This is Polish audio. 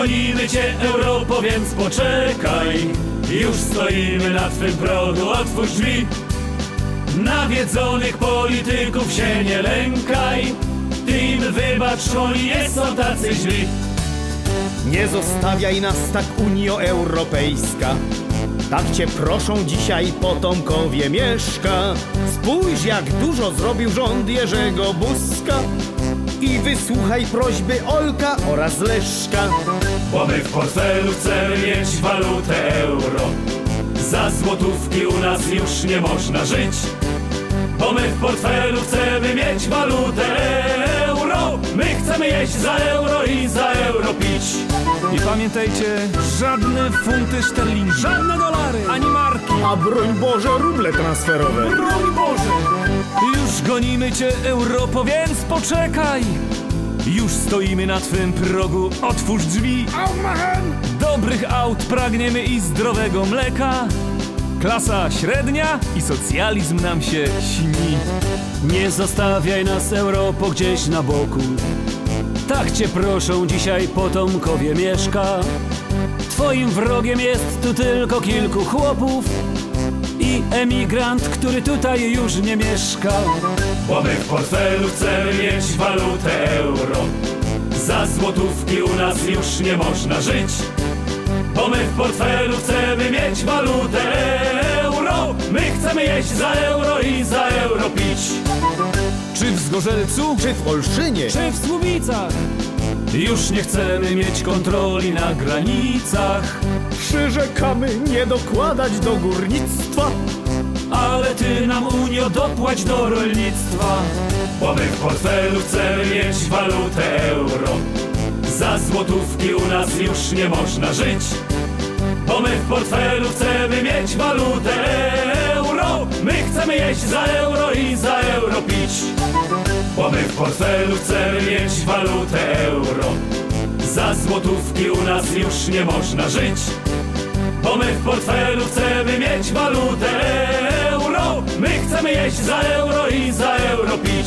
Gonimy Cię, Europo, więc poczekaj. Już stoimy na Twym progu, otwórz drzwi. Nawiedzonych polityków się nie lękaj. Ty im wybacz, oni nie są tacy źli. Nie zostawiaj nas tak, Unio Europejska. Tak Cię proszą dzisiaj potomkowie Mieszka. Spójrz, jak dużo zrobił rząd Jerzego Buzka. I wysłuchaj prośby Olka oraz Leszka. Bo my w portfelu chcemy mieć walutę euro. Za złotówki u nas już nie można żyć. Bo my w portfelu chcemy mieć walutę euro. My chcemy jeść za euro i za euro pić. I pamiętajcie, żadne funty szterlingi, żadne dolary, ani marki, a broń Boże ruble transferowe. Broń Boże! Już gonimy Cię, Europo, więc poczekaj. Już stoimy na Twym progu, otwórz drzwi. Dobrych aut pragniemy i zdrowego mleka. Klasa średnia i socjalizm nam się śni. Nie zostawiaj nas, Europo, gdzieś na boku. Tak Cię proszą dzisiaj potomkowie Mieszka. Twoim wrogiem jest tu tylko kilku chłopów i emigrant, który tutaj już nie mieszka. Bo my w portfelu chcemy mieć walutę euro. Za złotówki u nas już nie można żyć. Bo my w portfelu chcemy mieć walutę euro. My chcemy jeść za euro i za euro pić. Czy w Zgorzelcu, czy w Olszynie, czy w Słubicach. Już nie chcemy mieć kontroli na granicach. Przyrzekamy nie dokładać do górnictwa. Ale Ty nam, Unio, dopłać do rolnictwa. Bo my w portfelu chcemy mieć walutę euro. Za złotówki u nas już nie można żyć. Bo my w portfelu chcemy mieć walutę euro. My chcemy jeść za euro i za euro pić. Bo my w portfelu chcemy mieć walutę euro. Za złotówki u nas już nie można żyć. Bo my w portfelu chcemy mieć walutę euro. My chcemy jeść za euro i za euro pić.